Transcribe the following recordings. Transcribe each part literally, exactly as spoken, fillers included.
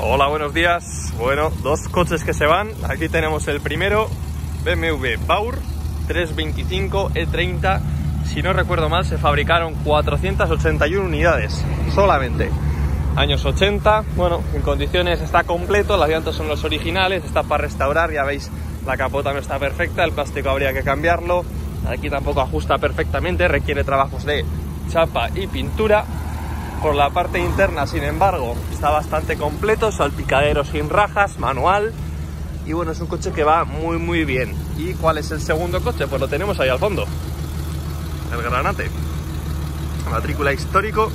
Hola, buenos días. Bueno, dos coches que se van. Aquí tenemos el primero, B M W Baur trescientos veinticinco E treinta. Si no recuerdo mal, se fabricaron cuatrocientas ochenta y una unidades solamente. Años ochenta, bueno, en condiciones está completo, las llantas son los originales, está para restaurar, ya veis, la capota no está perfecta, el plástico habría que cambiarlo, aquí tampoco ajusta perfectamente, requiere trabajos de chapa y pintura. Por la parte interna, sin embargo, está bastante completo, salpicadero sin rajas, manual, y bueno, es un coche que va muy muy bien. ¿Y cuál es el segundo coche? Pues lo tenemos ahí al fondo, el Granate, matrícula histórico.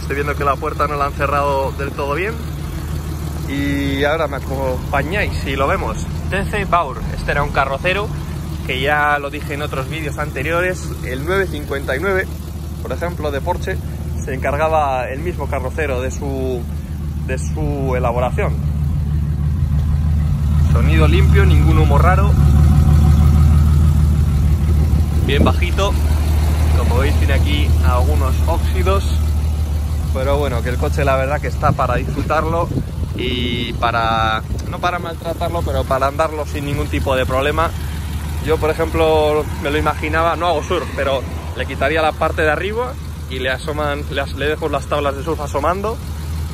Estoy viendo que la puerta no la han cerrado del todo bien. Y ahora me acompañáis y lo vemos. B M W Baur. Este era un carrocero que ya lo dije en otros vídeos anteriores. El nueve cincuenta y nueve, por ejemplo, de Porsche, se encargaba el mismo carrocero de su, de su elaboración. Sonido limpio, ningún humo raro. Bien bajito. Como veis, tiene aquí algunos óxidos. Pero bueno, que el coche la verdad que está para disfrutarlo y para, no para maltratarlo, pero para andarlo sin ningún tipo de problema. Yo, por ejemplo, me lo imaginaba, no hago surf, pero le quitaría la parte de arriba y le asoman, le, as, le dejo las tablas de surf asomando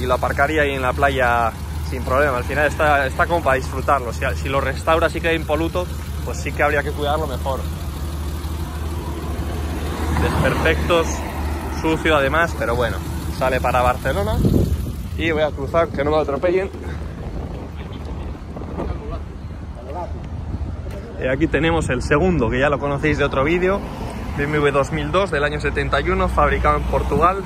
y lo aparcaría ahí en la playa sin problema. Al final está, está como para disfrutarlo. Si, si lo restaura sí que es impoluto, pues sí que habría que cuidarlo mejor. Desperfectos, sucio además, pero bueno. Sale para Barcelona y voy a cruzar, que no me atropellen. Y aquí tenemos el segundo, que ya lo conocéis de otro vídeo, B M W dos mil dos del año setenta y uno, fabricado en Portugal,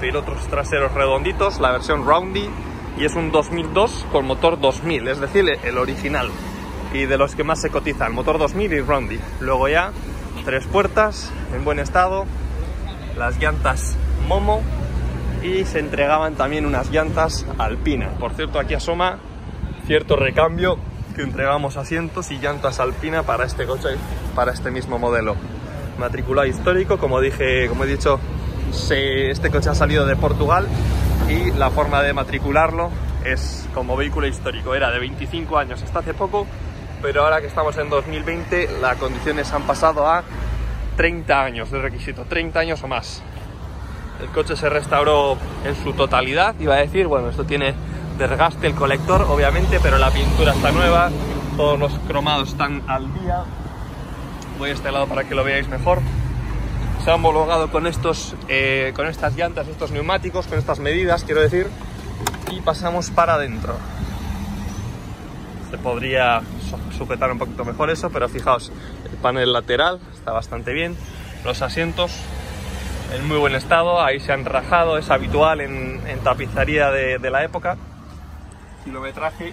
pilotos traseros redonditos, la versión roundy, y es un dos mil dos con motor dos mil, es decir, el original, y de los que más se cotizan, motor dos mil y roundy. Luego ya tres puertas, en buen estado, las llantas Momo. Y se entregaban también unas llantas Alpina. Por cierto, aquí asoma cierto recambio, que entregamos asientos y llantas Alpina para este coche, para este mismo modelo. Matriculado histórico, como dije, como he dicho, se, este coche ha salido de Portugal y la forma de matricularlo es como vehículo histórico. Era de veinticinco años hasta hace poco, pero ahora que estamos en dos mil veinte, las condiciones han pasado a treinta años de requisito, treinta años o más. El coche se restauró en su totalidad, iba a decir, bueno, esto tiene desgaste el colector, obviamente, pero la pintura está nueva, todos los cromados están al día. Voy a este lado para que lo veáis mejor. Se ha homologado con, estos, eh, con estas llantas, estos neumáticos, con estas medidas, quiero decir, y pasamos para adentro. Se podría sujetar un poquito mejor eso, pero fijaos, el panel lateral está bastante bien, los asientos en muy buen estado, ahí se han rajado, es habitual en, en tapicería de, de la época. Kilometraje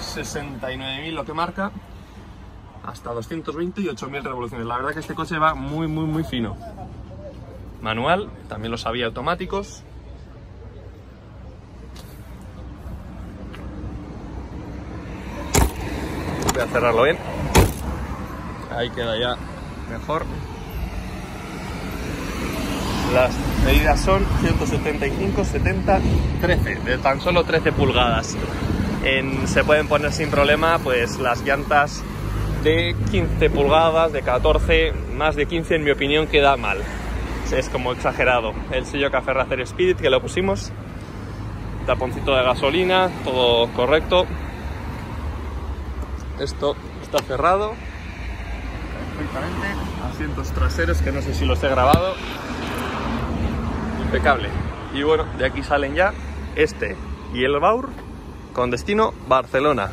sesenta y nueve mil lo que marca, hasta doscientos veinte y ocho mil revoluciones. La verdad que este coche va muy muy muy fino. Manual, también los había automáticos. Voy a cerrarlo bien. Ahí queda ya mejor. Las medidas son ciento setenta y cinco, setenta, trece, de tan solo trece pulgadas. En, se pueden poner sin problema pues las llantas de quince pulgadas, de catorce, más de quince en mi opinión queda mal. Es como exagerado. El sello Cafe Racer Spirit que lo pusimos, taponcito de gasolina, todo correcto. Esto está cerrado perfectamente. Asientos traseros que no sé si los he grabado. Impecable. Y bueno, de aquí salen ya este y el Baur con destino Barcelona.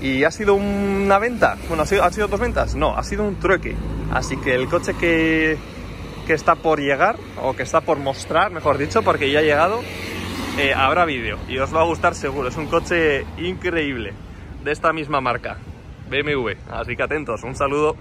¿Y ha sido una venta? Bueno, ¿ha sido, ha sido dos ventas? No, ha sido un trueque. Así que el coche que, que está por llegar, o que está por mostrar, mejor dicho, porque ya ha llegado, eh, habrá vídeo y os va a gustar seguro. Es un coche increíble de esta misma marca, B M W. Así que atentos, un saludo.